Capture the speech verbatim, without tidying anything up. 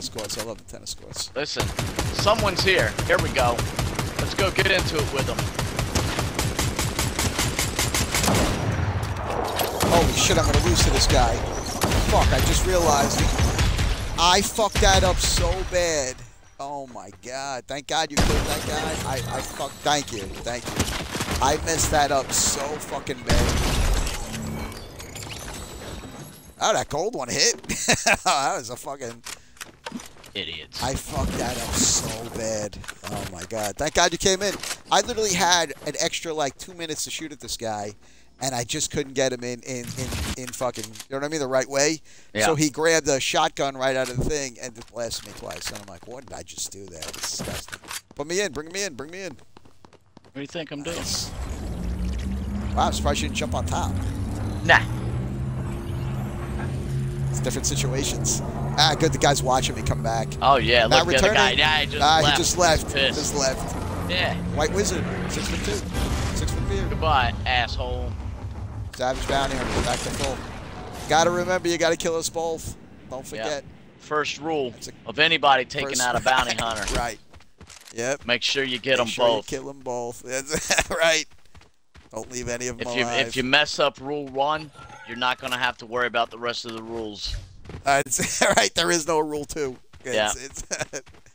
Tennis courts. I love the tennis courts. Listen, someone's here. Here we go. Let's go get into it with them. Holy shit, I'm gonna lose to this guy. Fuck, I just realized I fucked that up so bad. Oh my god. Thank god you killed that guy. I, I fucked. Thank you. Thank you. I messed that up so fucking bad. Oh, that gold one hit. That was a fucking... idiots. I fucked that up so bad. Oh my god. Thank god you came in. I literally had an extra like two minutes to shoot at this guy. And I just couldn't get him in, in, in, in fucking, you know what I mean, the right way. Yeah. So he grabbed a shotgun right out of the thing and just blasted me twice. And I'm like, what did I just do there? It's disgusting. Put me in, bring me in, bring me in. What do you think I'm doing? Nice. Wow, I'm surprised you didn't jump on top. Nah. It's different situations. Ah, good, the guy's watching me come back. Oh, yeah, look at the guy. Nah, he just nah, left. He just left. He just left. Yeah. White Wizard, six foot two. Six foot beer. Goodbye, asshole. Savage Bounty Hunter, back to full. Gotta remember, you gotta kill us both. Don't forget. Yep. First rule of anybody taking out a bounty hunter. Right. Yep. Make sure you get Make them sure both. You kill them both. That's right. Don't leave any of them if you, alive. If you mess up rule one, you're not gonna have to worry about the rest of the rules. Uh, it's, right. There is no rule two. It's, yeah. It's,